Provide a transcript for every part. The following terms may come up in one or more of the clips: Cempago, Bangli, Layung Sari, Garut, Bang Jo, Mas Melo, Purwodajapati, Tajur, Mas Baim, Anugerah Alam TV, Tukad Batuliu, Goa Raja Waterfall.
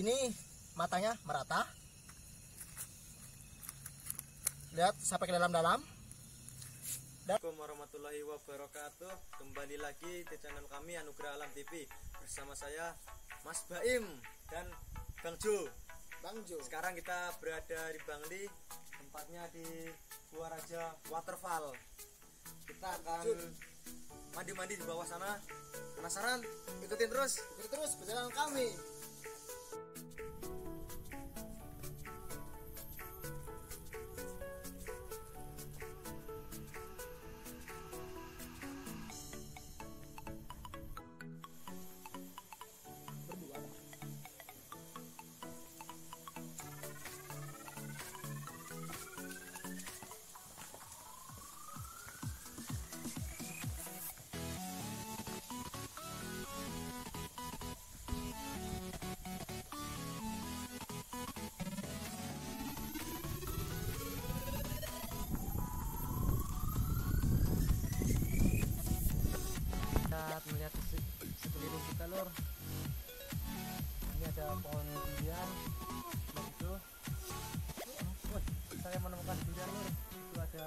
Ini matanya merata. Lihat sampai ke dalam-dalam. Assalamualaikum warahmatullahi wabarakatuh. Kembali lagi di channel kami Anugerah Alam TV bersama saya Mas Baim dan Bang Jo. Sekarang kita berada di Bangli, tempatnya di Goa Raja Waterfall. Kita akan mandi-mandi di bawah sana. Penasaran? Ikutin terus. Ikutin terus perjalanan kami. Melihat sekeliling kita lor, ini ada pohon durian begitu. Saya menemukan durian lor, itu ada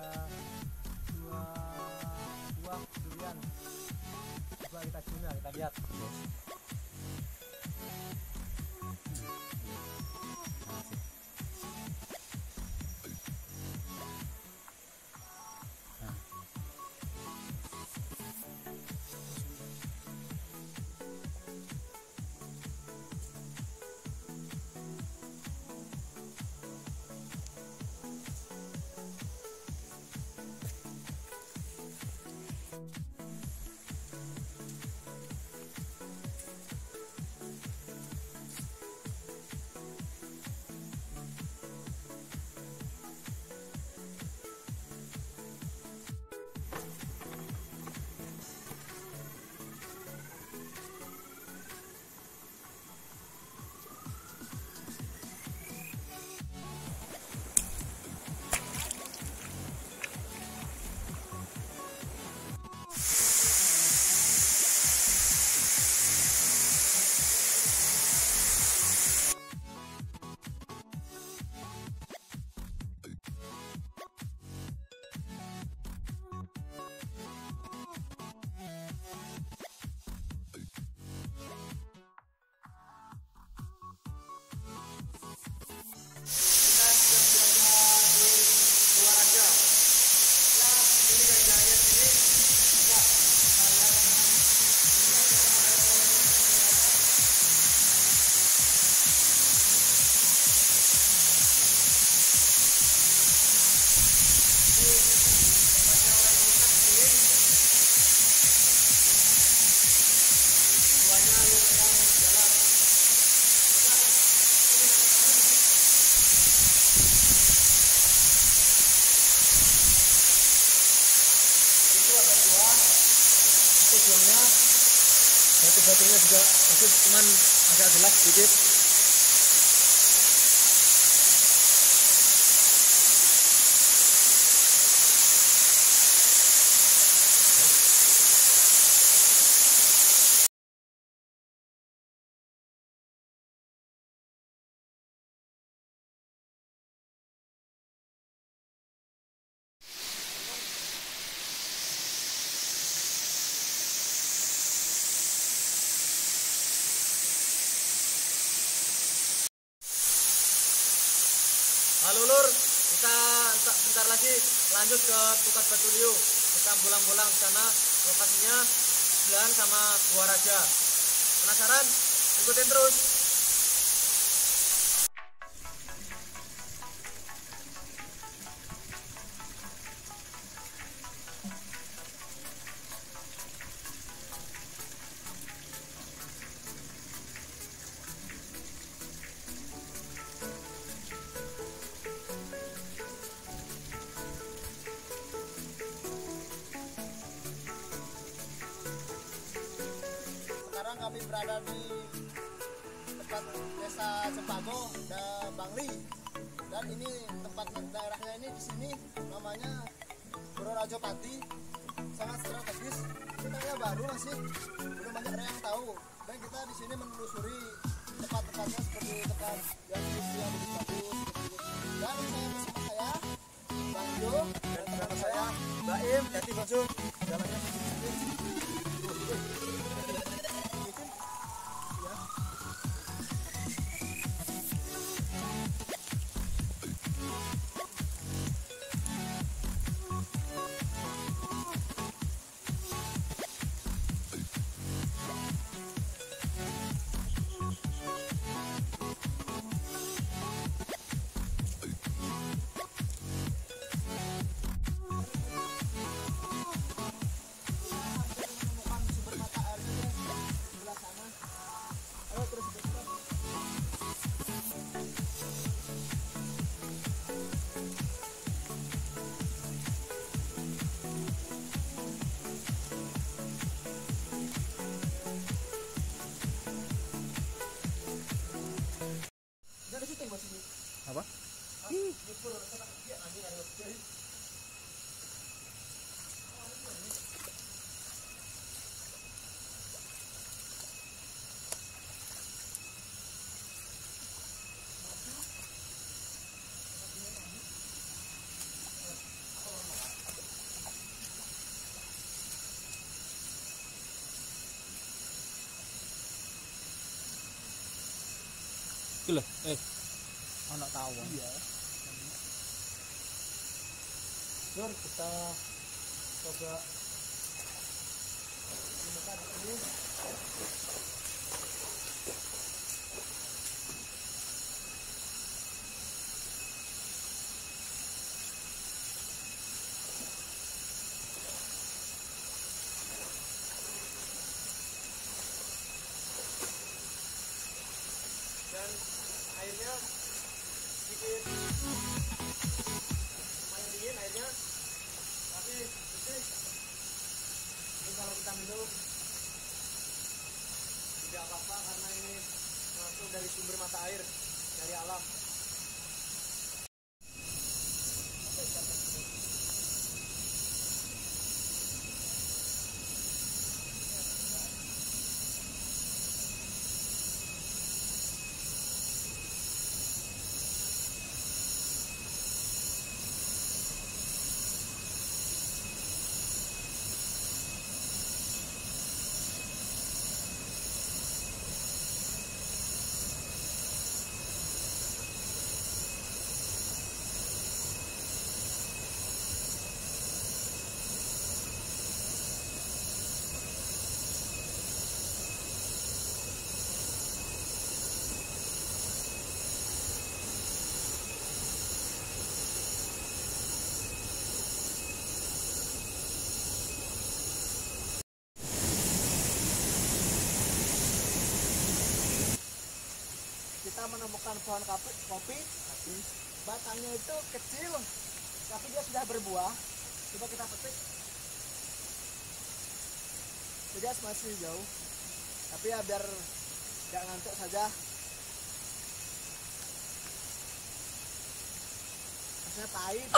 dua buah durian. Coba kita guna, kita lihat. Tujuannya batu-batunya juga bagus, cuman agak gelap sedikit. Halo lur, kita bentar lagi lanjut ke Tukad Batuliu. Kita bulang-bulang di sana, lokasinya sebelahan sama Goa Raja. Penasaran? Ikutin terus. Kami berada di tempat desa Cempago, Bangli, dan ini tempat daerahnya ini di sini namanya Purwodajapati, sangat strategis. Kita baru masih belum banyak orang yang tahu, dan kita di sini menelusuri tempat-tempatnya seperti dan yang usia lebih bagus. Dan saya bersama saya Bang Jo dan bersama saya Baim. Jadi langsung jalannya apa? Gila, anak tahu ya. Lur, kita coba gunakan ini. Dan airnya sedikit lumayan dingin airnya, tapi bersih. Ini kalau kita minum tidak apa-apa karena ini langsung dari sumber mata air dari alam. Kita menemukan pohon kopi, batangnya itu kecil, tapi dia sudah berbuah. Coba kita petik. Tidak masih jauh, tapi ya biar tidak ngantuk saja. Rasanya pahit.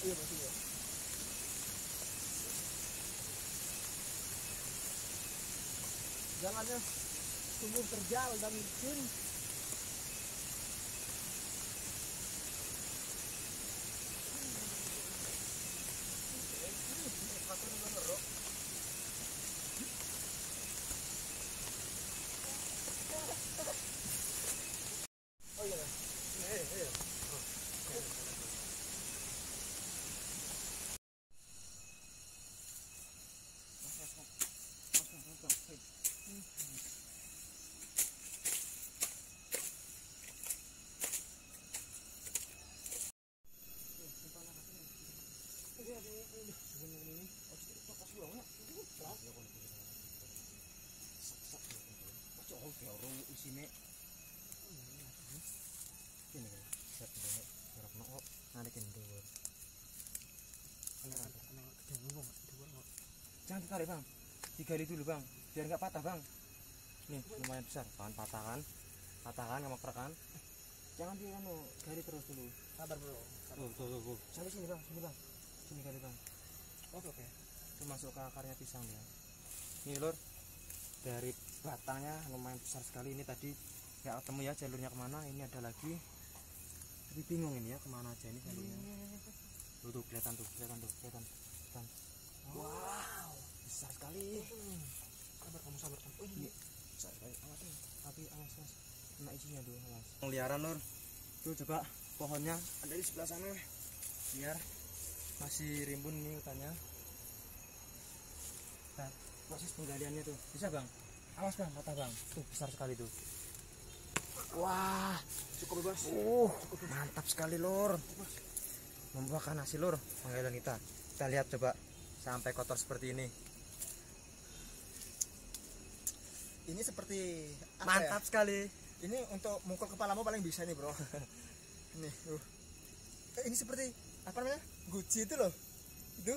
Iya masih ya. Jalannya sungguh terjal dan licin. Oh iya. ini ini set dulu jarak mau narikin dulu jangan ditarik bang, digali dulu bang biar nggak patah bang. Nih lumayan besar bahan patahan sama perakan. Jangan gali terus dulu, sabar bro. Tuh sampai sini bang gali bang. Oke. Itu masuk ke akarnya pisang ya. Nih lor, dari batangnya lumayan besar sekali. Ini tadi nggak ketemu ya jalurnya kemana. Ini ada lagi, tapi bingung ini ya kemana aja ini jalurnya. Tuh kelihatan. Wow, besar sekali. Sabar kamu. Oh ini besar sekali. Tapi awas kena izinnya dulu, awas. Pengliaran lor, tuh coba pohonnya ada di sebelah sana biar masih rimbun nih hutannya. Nah, proses penggaliannya tuh bisa bang, awas bang, patah bang. Tuh besar sekali tuh. Wah, cukup bebas. Mantap sekali lor, membuahkan hasil lor penggalian kita. Kita lihat coba sampai kotor seperti ini. Ini seperti mantap ya? Sekali. Ini untuk mukul kepalamu paling bisa nih bro. Nih, ini seperti apa namanya? Guci itu loh. Itu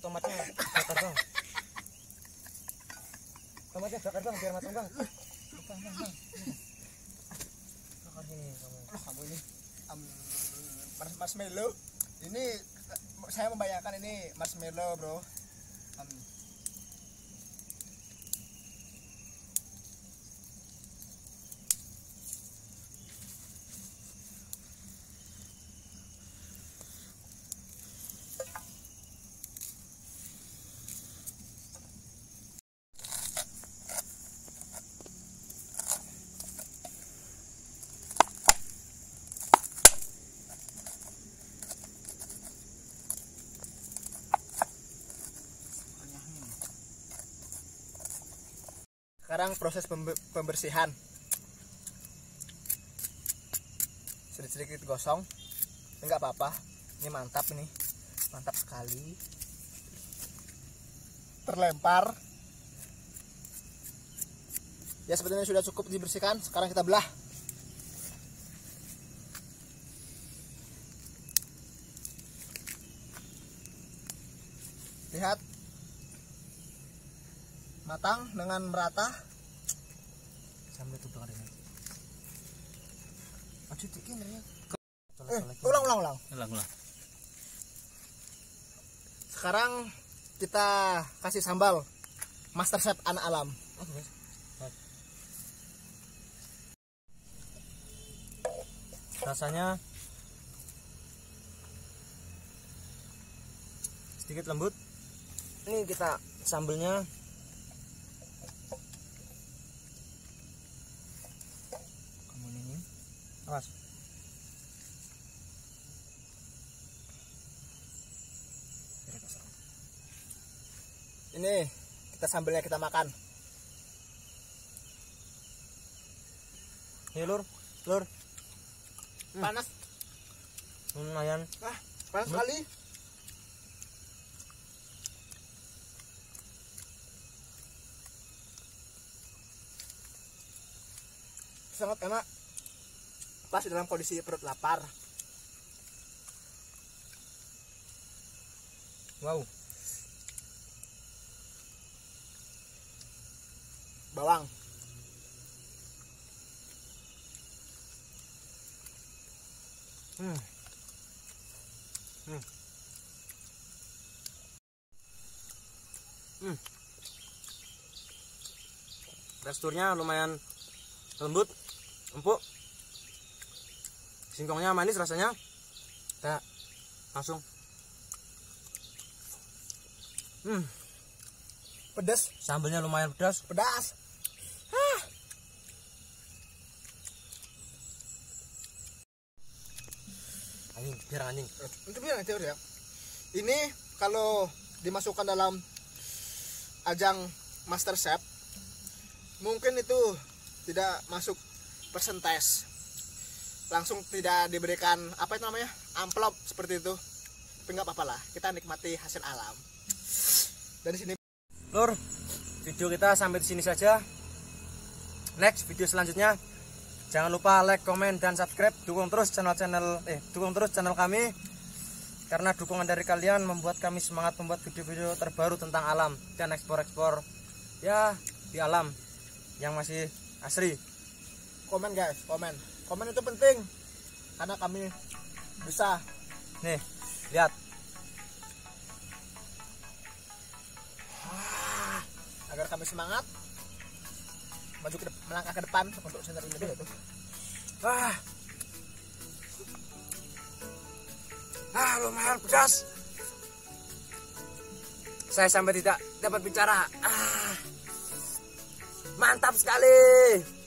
tomatnya bakar bang. Tomatnya bakar bang biar matang bang. Bang. Bakar ini kamu ini. Mas Melo. Ini saya membayangkan ini Mas Melo bro. Sekarang proses pembersihan, sedikit gosong, enggak apa-apa. Ini mantap, ini mantap sekali. Terlempar. Ya sebetulnya sudah cukup dibersihkan. Sekarang kita belah. Lihat. Matang dengan merata. Sambil itu dengar ini. Aduh tikin ini. Ulang. Sekarang kita kasih sambal master chef anak alam. Rasanya sedikit lembut. Ini kita sambalnya awas. Ini kita sambilnya kita makan. Ini lur. Panas. Lumayan. Panas sekali. Sangat enak. Pas dalam kondisi perut lapar. Wow. Bawang. Teksturnya lumayan lembut, empuk. Singkongnya manis rasanya. Kita langsung. Pedas. Sambalnya lumayan pedas. Angin, biar angin. Untuk biar angin ya. Ini kalau dimasukkan dalam ajang Master Chef, mungkin itu tidak masuk persentase. Langsung tidak diberikan apa itu namanya amplop seperti itu. Tapi nggak apa-apa lah, kita nikmati hasil alam. Dan di sini, Lur, video kita sampai di sini saja. Next video selanjutnya, jangan lupa like, komen, dan subscribe. Dukung terus channel kami, karena dukungan dari kalian membuat kami semangat membuat video-video terbaru tentang alam dan ekspor-ekspor ya di alam yang masih asri. Komen guys, komen itu penting, karena kami bisa nih lihat. Agar kami semangat maju ke melangkah ke depan untuk channel ini dulu tuh. Lumayan pedas. Saya sampai tidak dapat bicara. Mantap sekali.